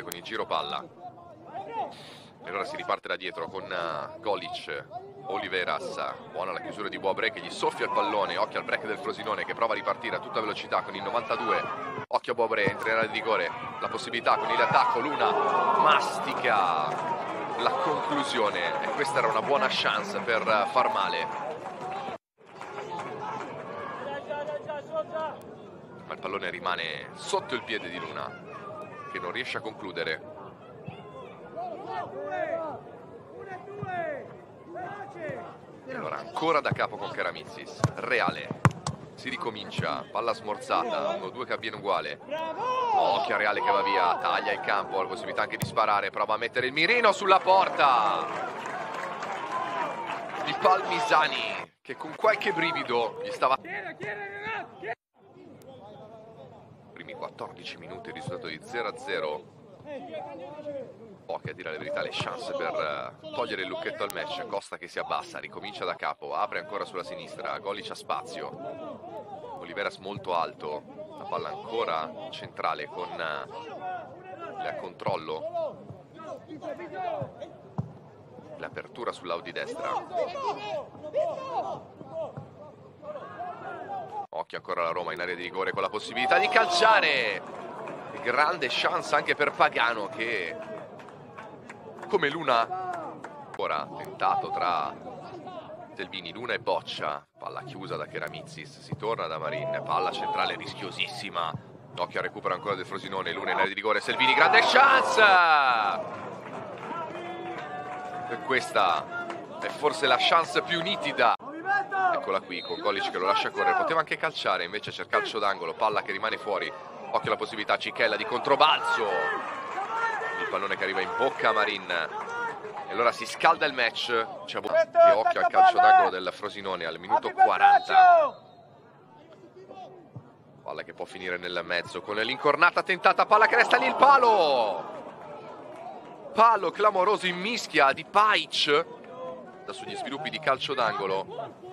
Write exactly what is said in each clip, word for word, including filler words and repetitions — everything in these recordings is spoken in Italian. giocare con il giro palla. E allora si riparte da dietro con uh, Golic, Oliveras, buona la chiusura di Bouabré che gli soffia il pallone, occhio al break del Frosinone che prova a ripartire a tutta velocità con il novantadue, occhio a Bouabré, entrerà in rigore, la possibilità con il attacco, Luna mastica la conclusione e questa era una buona chance per uh, far male. Ma il pallone rimane sotto il piede di Luna che non riesce a concludere. E allora ancora da capo con Keramitsis, Reale, si ricomincia, palla smorzata, uno due che avviene uguale. Occhio a Reale che va via, taglia il campo, ha la possibilità anche di sparare, prova a mettere il mirino sulla porta di Palmisani che con qualche brivido gli stava... quattordici minuti, il risultato di zero a zero. Poche a dire la verità le chance per uh, togliere il lucchetto al match. Costa che si abbassa, ricomincia da capo, apre ancora sulla sinistra, Golic ha spazio, Oliveras molto alto, la palla ancora centrale con uh, il controllo, l'apertura sull'Audi destra. Occhio ancora la Roma in area di rigore con la possibilità di calciare. Grande chance anche per Pagano che, come Luna, ora tentato tra Selvini, Luna e Boccia. Palla chiusa da Keramitsis, si torna da Marin, palla centrale rischiosissima. Occhio al recupero ancora del Frosinone, Luna in area di rigore, Selvini, grande chance! E questa è forse la chance più nitida. Eccola qui con Golic che lo lascia correre, poteva anche calciare, invece c'è il calcio d'angolo, palla che rimane fuori, occhio alla possibilità, Cichella di controbalzo, il pallone che arriva in bocca a Marin e allora si scalda il match e occhio al calcio d'angolo del Frosinone al minuto quaranta, palla che può finire nel mezzo con l'incornata tentata, palla che resta lì, il palo palo clamoroso in mischia di Paić sugli sviluppi di calcio d'angolo.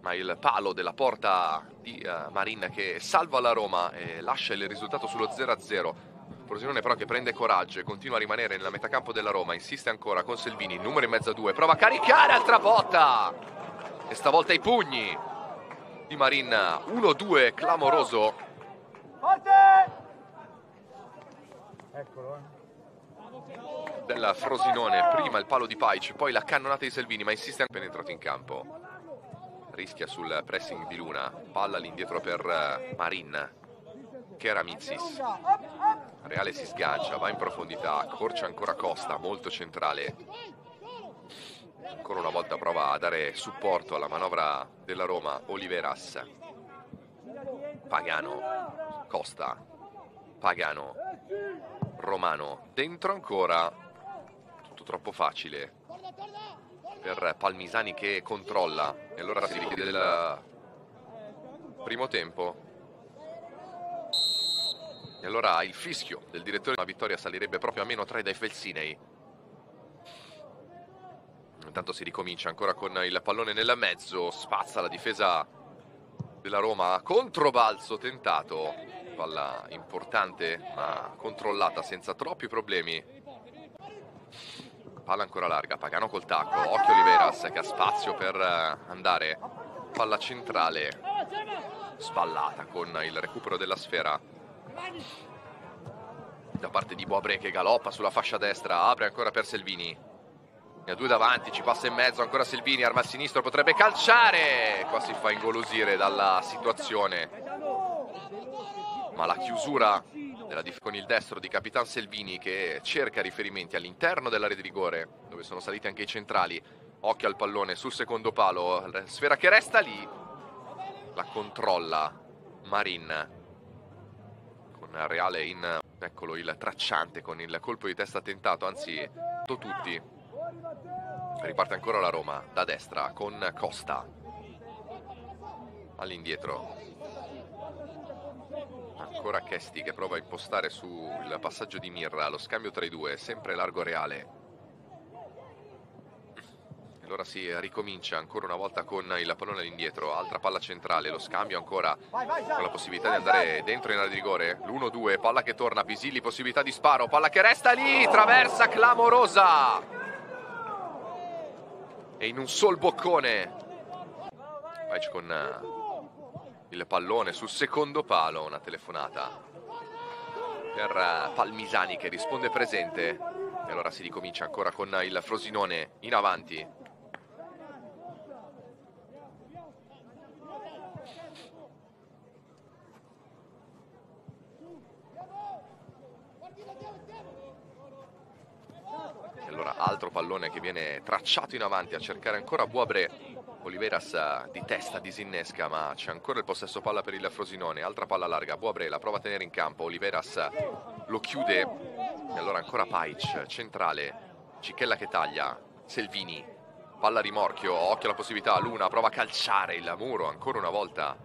Ma il palo della porta di uh, Marin che salva la Roma e lascia il risultato sullo zero a zero. Frosinone però che prende coraggio e continua a rimanere nella metacampo della Roma, insiste ancora con Selvini, numero in mezzo a due, prova a caricare, altra botta e stavolta i pugni di Marin, uno due clamoroso. Della Frosinone, prima il palo di Paić, poi la cannonata di Selvini, ma insiste appena entrato in campo. Rischia sul pressing di Luna, palla all'indietro per Marin, Keramitsis. Reale si sgancia, va in profondità, accorcia ancora Costa, molto centrale. Ancora una volta prova a dare supporto alla manovra della Roma, Oliveras, Pagano, Costa, Pagano, Romano, dentro ancora, tutto troppo facile per Palmisani che controlla e allora si richiede del primo tempo e allora il fischio del direttore della vittoria salirebbe proprio a meno tre dai felsinei. Intanto si ricomincia ancora con il pallone nel mezzo, spazza la difesa della Roma, controbalzo tentato, palla importante ma controllata senza troppi problemi, palla ancora larga, Pagano col tacco, occhio Oliveras che ha spazio per andare, palla centrale sballata con il recupero della sfera da parte di Bouabré che galoppa sulla fascia destra, apre ancora per Selvini, ne ha due davanti, ci passa in mezzo ancora Selvini, arma al sinistro, potrebbe calciare, qua si fa ingolosire dalla situazione ma la chiusura della difesa con il destro di Capitan Selvini che cerca riferimenti all'interno dell'area di rigore dove sono saliti anche i centrali, occhio al pallone sul secondo palo, sfera che resta lì, la controlla Marin con Reale in, eccolo il tracciante con il colpo di testa tentato, anzi tutti, riparte ancora la Roma da destra con Costa all'indietro. Ancora Chesti che prova a impostare sul passaggio di Mirra, lo scambio tra i due, sempre largo Reale. Allora si ricomincia ancora una volta con il pallone all'indietro, altra palla centrale, lo scambio ancora con la possibilità di andare dentro in area di rigore. L'uno due, palla che torna, Pisilli, possibilità di sparo, palla che resta lì, traversa clamorosa! E in un sol boccone Paić con il pallone sul secondo palo, una telefonata per Palmisani che risponde presente. E allora si ricomincia ancora con il Frosinone in avanti. E allora altro pallone che viene tracciato in avanti a cercare ancora Bouabré. Oliveras di testa disinnesca, ma c'è ancora il possesso palla per il Frosinone. Altra palla larga, Bouabré la prova a tenere in campo, Oliveras lo chiude e allora ancora Paić centrale, Cichella che taglia, Selvini, palla rimorchio, occhio alla possibilità, Luna prova a calciare il muro ancora una volta,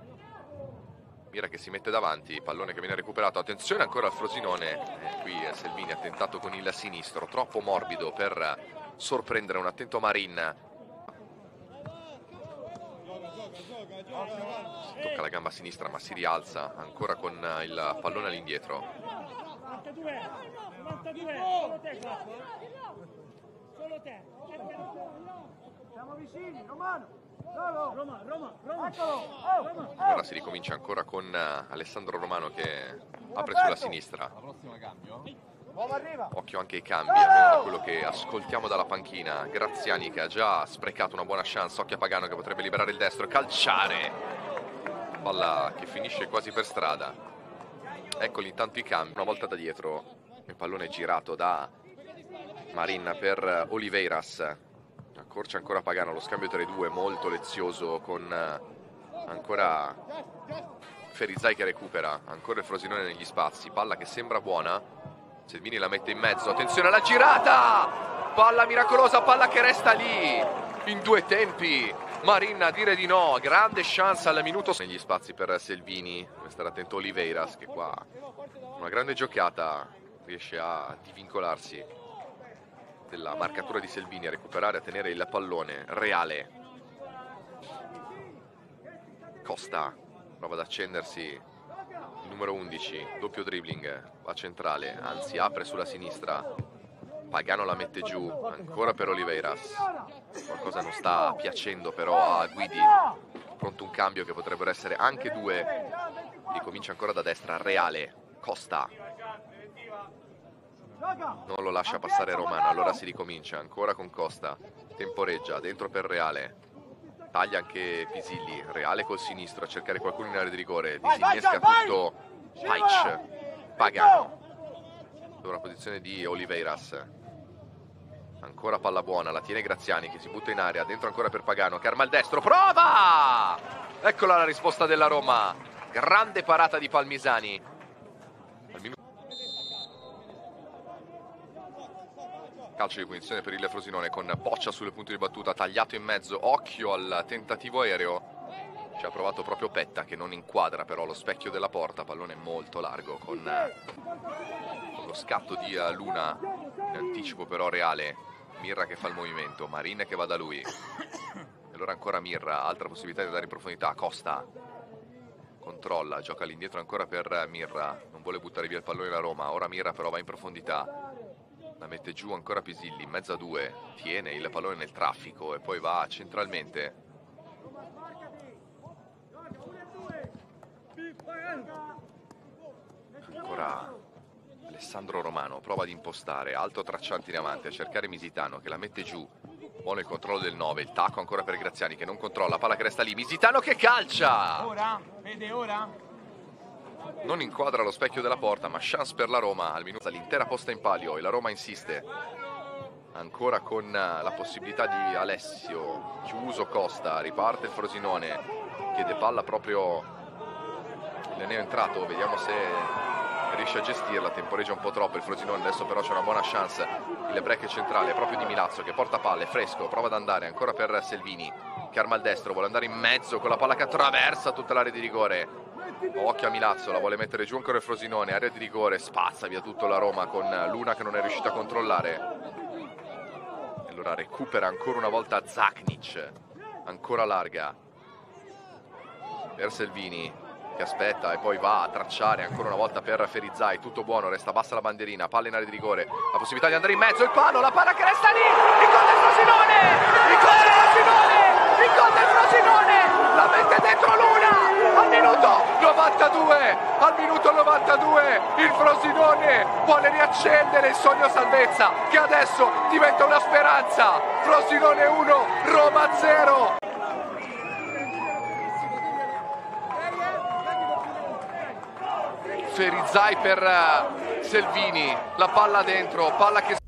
Mirra che si mette davanti, pallone che viene recuperato, attenzione ancora al Frosinone, eh, qui Selvini ha tentato con il sinistro, troppo morbido per sorprendere un attento Marin. Si tocca la gamba sinistra ma si rialza ancora con il pallone all'indietro. Allora si ricomincia ancora con Alessandro Romano che apre sulla sinistra. Occhio anche ai cambi, almeno da quello che ascoltiamo dalla panchina. Graziani che ha già sprecato una buona chance, occhio a Pagano che potrebbe liberare il destro, calciare, palla che finisce quasi per strada. Eccoli intanto i cambi, una volta da dietro il pallone è girato da Marin per Oliveras, accorcia ancora Pagano, lo scambio tre due molto lezioso con ancora Ferizaj che recupera, ancora il Frosinone negli spazi, palla che sembra buona, Selvini la mette in mezzo, attenzione alla girata, palla miracolosa, palla che resta lì in due tempi, Marin a dire di no, grande chance al minuto negli spazi per Selvini, deve stare attento Oliveras che qua una grande giocata riesce a divincolarsi della marcatura di Selvini, a recuperare, a tenere il pallone, Reale, Costa prova ad accendersi, numero undici, doppio dribbling, va centrale, anzi apre sulla sinistra, Pagano la mette giù, ancora per Oliveras, qualcosa non sta piacendo però a Guidi, pronto un cambio che potrebbero essere anche due, ricomincia ancora da destra, Reale, Costa, non lo lascia passare Romano, allora si ricomincia ancora con Costa, temporeggia, dentro per Reale, taglia anche Pisilli, Reale col sinistro a cercare qualcuno in area di rigore, disinnesca tutto Paić, Pagano allora posizione di Oliveras, ancora palla buona, la tiene Graziani che si butta in area, dentro ancora per Pagano che arma il destro, prova, eccola la risposta della Roma, grande parata di Palmisani al minuto. Calcio di punizione per il Frosinone con Boccia sul punto di battuta, tagliato in mezzo, occhio al tentativo aereo, ci ha provato proprio Petta che non inquadra però lo specchio della porta, pallone molto largo con, con lo scatto di Luna, in anticipo però Reale, Mirra che fa il movimento, Marin che va da lui, e allora ancora Mirra, altra possibilità di andare in profondità, Costa controlla, gioca all'indietro ancora per Mirra, non vuole buttare via il pallone la Roma, ora Mirra però va in profondità, la mette giù ancora Pisilli, in mezzo a due, tiene il pallone nel traffico e poi va centralmente. Ancora Alessandro Romano, prova ad impostare, alto tracciante in avanti a cercare Misitano che la mette giù, buono il controllo del nove, il tacco ancora per Graziani che non controlla, palla che resta lì, Misitano che calcia! Ora, vede ora? Non inquadra lo specchio della porta, ma chance per la Roma al minuto, l'intera posta in palio e la Roma insiste ancora con la possibilità di Alessio, chiuso Costa, riparte il Frosinone, chiede palla proprio il neoentrato, vediamo se riesce a gestirla, temporeggia un po' troppo il Frosinone, adesso però c'è una buona chance, il break centrale proprio di Milazzo che porta palle, fresco, prova ad andare ancora per Selvini che arma al destro, vuole andare in mezzo con la palla che attraversa tutta l'area di rigore. Occhio a Milazzo, la vuole mettere giù ancora il Frosinone, area di rigore, spazza via tutto la Roma con Luna che non è riuscita a controllare. Allora recupera ancora una volta Zaknic, ancora larga per Selvini, che aspetta e poi va a tracciare ancora una volta per Ferizaj. Tutto buono, resta bassa la bandierina, palla in area di rigore, la possibilità di andare in mezzo, il palo, la palla che resta lì, il gol del Frosinone, il gol del Frosinone, il gol del Frosinone, la mette dentro Luna al minuto novantadue, al minuto novantadue il Frosinone vuole riaccendere il sogno salvezza che adesso diventa una speranza. Frosinone uno, Roma zero. Ferizaj per Selvini, la palla dentro, palla che